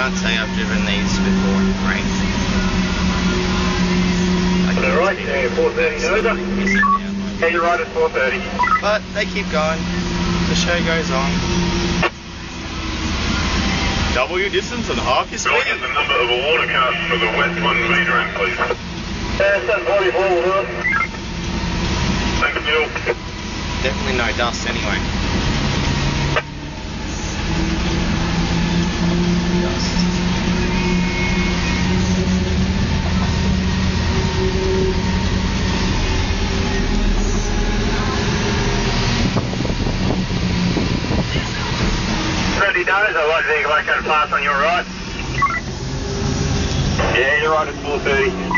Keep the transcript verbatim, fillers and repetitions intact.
can't say I've driven these before, right? Alright, yeah, four thirty over. Yeah, you're right at four thirty. But they keep going. The show goes on. Double your distance and half your speed. I'll get the number of a water cart for the west one meter in, please. Yeah, seven forty-four, we'll do it. Thank you. Definitely no dust anyway. thirty dollars, I like the vehicle I can pass on your right. Yeah, you're right at four thirty.